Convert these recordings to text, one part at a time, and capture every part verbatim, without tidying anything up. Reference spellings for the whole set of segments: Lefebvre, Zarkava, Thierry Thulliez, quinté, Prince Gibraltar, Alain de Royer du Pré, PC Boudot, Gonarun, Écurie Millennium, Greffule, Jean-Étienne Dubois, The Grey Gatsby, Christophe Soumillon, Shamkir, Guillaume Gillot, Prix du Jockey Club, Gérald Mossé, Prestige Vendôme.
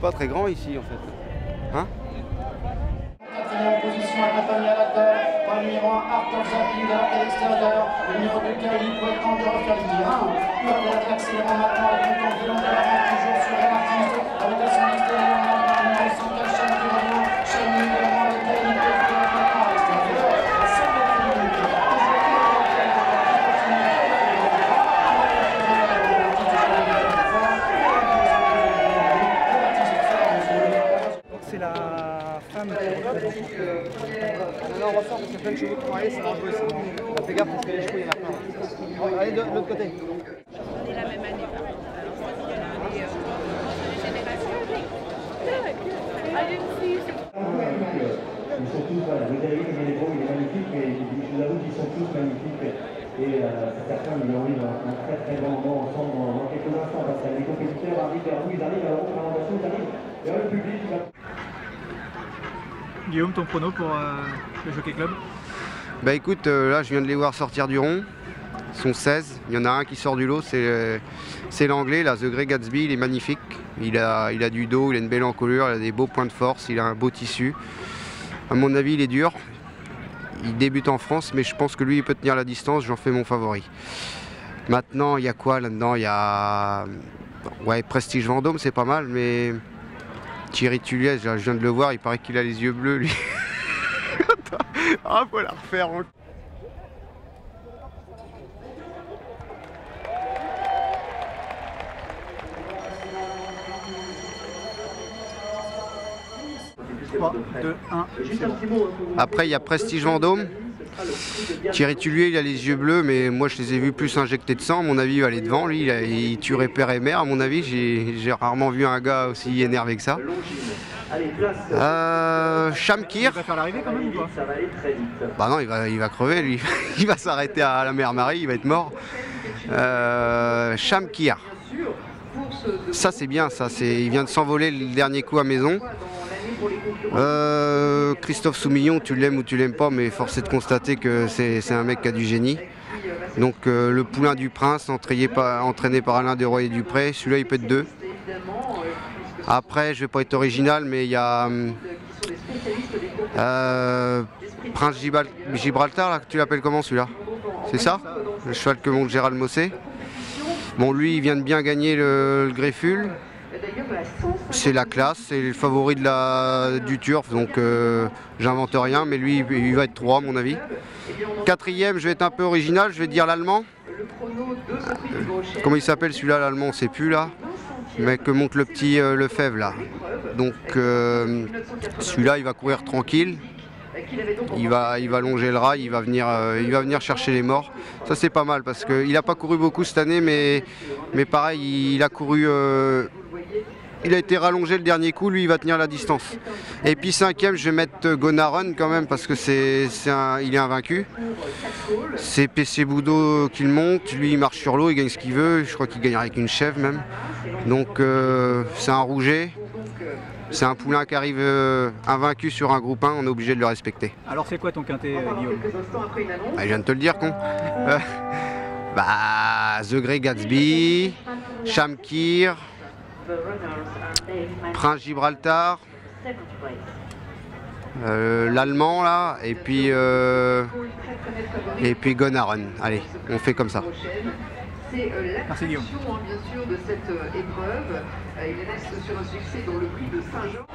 pas très grand ici en fait. Hein ? Quatrième position accompagnée à la corde par le numéro un, Arthur Zapida à l'extérieur. Le numéro deux, Kali, pour être en dehors de Kali. un, Hurle à l'accélérant maintenant avec le temps qui l'entre toujours sur un artiste. Avec à son extérieur, maintenant le numéro cinq, Shamkir, Shamkir, devant le Kali, pour être maintenant à l'extérieur. À cent mètres de minute, toujours qui l'entre de Kali, pour finir sur la Kali. C'est la femme qui est refaite, donc euh, là on ressort parce qu'il y a plein de chevaux qui vont aller, ça va jouer ça. On fait gaffe parce que les chevaux il y en a plein. Allez de, de l'autre côté. On est la même année, par exemple. Alors ça c'est qu'il y a une génération, mais allez aussi. Ils sont tous, voilà, vous avez vu comme les gros, il est magnifique, et je vous avoue qu'ils sont tous magnifiques. Et certains ils ont eu un très très bon moment ensemble dans quelques instants, parce que les compétiteurs arrivent vers vous, ils arrivent à la représentation, ils arrivent vers le public. Guillaume, ton prono pour euh, le Jockey Club? Bah écoute, euh, là je viens de les voir sortir du rond, ils sont seize, il y en a un qui sort du lot, c'est euh, l'anglais, là, The Grey Gatsby, il est magnifique, il a, il a du dos, il a une belle encolure, il a des beaux points de force, il a un beau tissu, à mon avis il est dur, il débute en France mais je pense que lui il peut tenir la distance, j'en fais mon favori. Maintenant il y a quoi là-dedans? Il y a ouais, Prestige Vendôme, c'est pas mal mais... Thierry Thulliez, je viens de le voir, il paraît qu'il a les yeux bleus lui. Ah, faut la refaire. Hein. trois, deux, un. Après, il y a Prestige Vendôme. Thierry Thulliez, il a les yeux bleus, mais moi je les ai vus plus injectés de sang. À mon avis, il va aller devant. Lui, il, a, il tuerait père et mère. À mon avis, j'ai rarement vu un gars aussi énervé que ça. Euh, Shamkir. Il va faire l'arrivée quand même ou pas? Bah non, il va, il va crever lui. Il va s'arrêter à la mère Marie, il va être mort. Euh, Shamkir. Ça, c'est bien. Ça, il vient de s'envoler le dernier coup à maison. Euh, Christophe Soumillon, tu l'aimes ou tu l'aimes pas, mais force est de constater que c'est un mec qui a du génie. Donc euh, le poulain du Prince, entraîné par, entraîné par Alain de Royer du Pré, celui-là il peut être deux. Après, je vais pas être original, mais il y a euh, Prince Gibraltar, là, tu l'appelles comment celui-là? C'est ça? Le cheval que monte Gérald Mossé. Bon, lui, il vient de bien gagner le, le Greffule. C'est la classe, c'est le favori de la, du turf, donc euh, j'invente rien, mais lui il va être trois à mon avis. Quatrième, je vais être un peu original, je vais dire l'allemand. Euh, comment il s'appelle celui-là, l'allemand, on ne sait plus là, mais que monte le petit euh, Lefebvre là. Donc euh, celui-là il va courir tranquille, il va, il va longer le rail, il va venir, euh, il va venir chercher les morts. Ça c'est pas mal parce qu'il n'a pas couru beaucoup cette année, mais, mais pareil, il, il a couru... Euh, Il a été rallongé le dernier coup, lui il va tenir la distance. Et puis cinquième, je vais mettre Gonarun quand même parce que c'est un, il est invaincu. C'est P C Boudot qui le monte, lui il marche sur l'eau, il gagne ce qu'il veut, je crois qu'il gagne avec une chèvre même. Donc euh, c'est un rouget, c'est un poulain qui arrive euh, invaincu sur un groupe un, on est obligé de le respecter. Alors c'est quoi ton quinté, euh, Guillaume? Ah, je viens de te le dire, con. Euh, bah, The Grey Gatsby, Shamkir, Prince Gibraltar, euh, l'allemand là, et puis euh, et puis Gonarun. Allez, on fait comme ça. C'est euh, l'attraction bien sûr de cette euh, épreuve. Euh, il reste sur un succès dans le prix de Saint-Jean.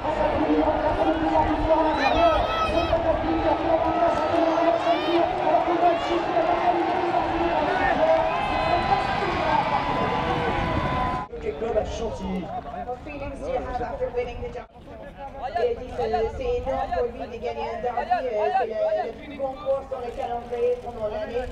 C'est énorme pour lui de gagner un derby, c'est le plus bon cours sur le calendrier pendant l'année.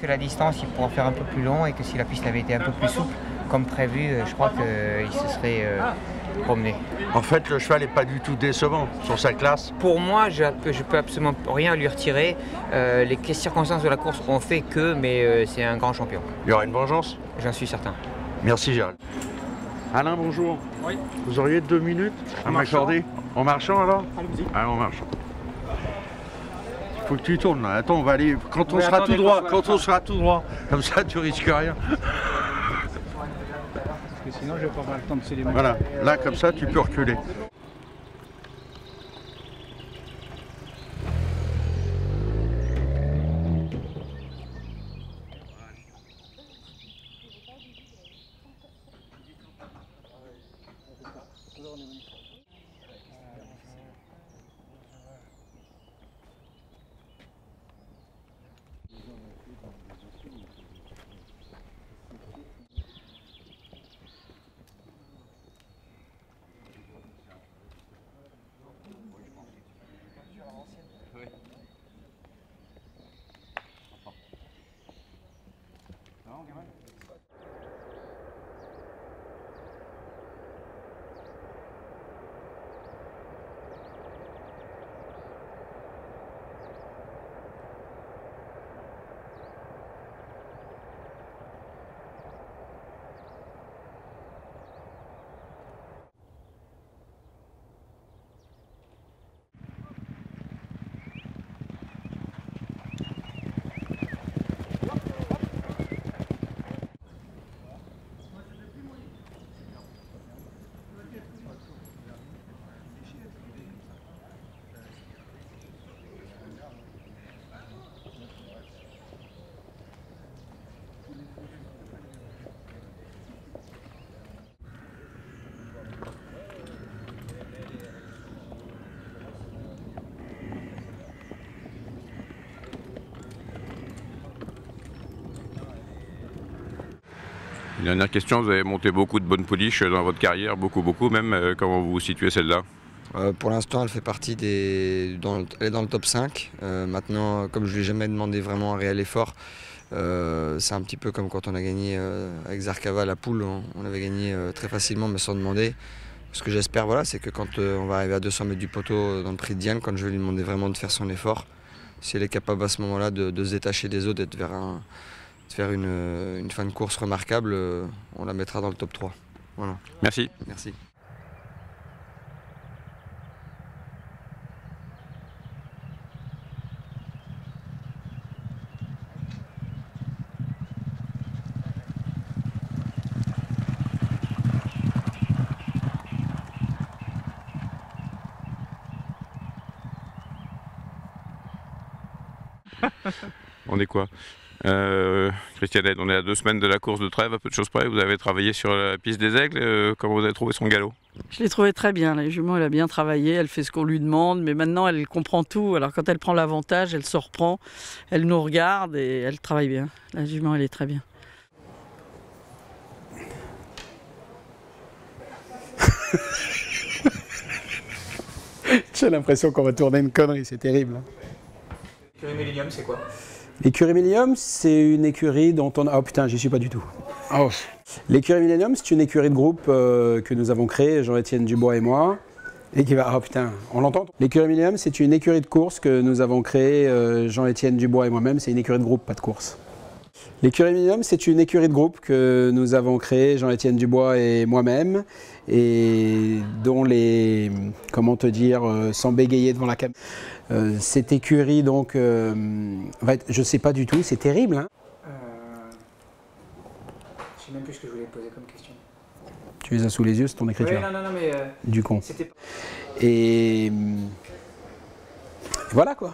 Que la distance, il pourra faire un peu plus long et que si la piste avait été un peu plus souple, comme prévu, je crois qu'il se serait euh, promené. En fait, le cheval n'est pas du tout décevant sur sa classe. Pour moi, je ne peux absolument rien lui retirer. Euh, les circonstances de la course ont fait que, mais euh, c'est un grand champion. Il y aura une vengeance? J'en suis certain. Merci Gérald. Alain, bonjour. Oui. Vous auriez deux minutes à m'accorder? En marchant alors? Allons-y. Allons, en marchant. Faut que tu tournes là. Attends, on va aller. Quand on oui, sera attendez, tout droit, quand on sera tout droit, comme ça tu risques rien. Parce que sinon je vais pas avoir le temps de célérer. Voilà, là comme ça tu peux reculer. Dernière question, vous avez monté beaucoup de bonnes pouliches dans votre carrière, beaucoup, beaucoup même. Euh, comment vous vous situez celle-là? euh, Pour l'instant, elle fait partie des... Dans le... Elle est dans le top cinq. Euh, maintenant, comme je ne lui ai jamais demandé vraiment un réel effort, euh, c'est un petit peu comme quand on a gagné euh, avec Zarkava la poule. On, on avait gagné euh, très facilement, mais sans demander. Ce que j'espère, voilà, c'est que quand euh, on va arriver à deux cents mètres du poteau dans le prix de Diane, quand je vais lui demander vraiment de faire son effort, si elle est capable à ce moment-là de, de se détacher des autres, d'être vers un... de faire une, une fin de course remarquable, on la mettra dans le top trois. Voilà. Merci. Merci. On est quoi ? Euh, Christiane, on est à deux semaines de la course de Trèves, à peu de choses près. Vous avez travaillé sur la piste des Aigles. Euh, comment vous avez trouvé son galop? Je l'ai trouvé très bien. La jument, elle a bien travaillé. Elle fait ce qu'on lui demande, mais maintenant elle comprend tout. Alors quand elle prend l'avantage, elle se reprend, elle nous regarde et elle travaille bien. La jument, elle est très bien. J'ai l'impression qu'on va tourner une connerie. C'est terrible. Écurie Millennium, c'est quoi? L'écurie Millennium, c'est une écurie dont on... Oh putain, j'y suis pas du tout. Oh. L'écurie Millennium, c'est une écurie de groupe euh, que nous avons créée, Jean-Étienne Dubois et moi, et qui va... Oh putain, on l'entend. L'écurie Millennium, c'est une écurie de course que nous avons créée, euh, Jean-Étienne Dubois et moi-même. C'est une écurie de groupe, pas de course. L'écurie Millennium, c'est une écurie de groupe que nous avons créée, Jean-Étienne Dubois et moi-même, et dont les... comment te dire... Euh, sans bégayer devant la caméra. Euh, cette écurie, donc, euh, va être, je sais pas du tout, c'est terrible. Hein. Euh, je sais même plus ce que je voulais poser comme question. Tu les as sous les yeux, c'est ton écriture. Oui, non, non, non, mais euh, du con. Et euh, voilà quoi.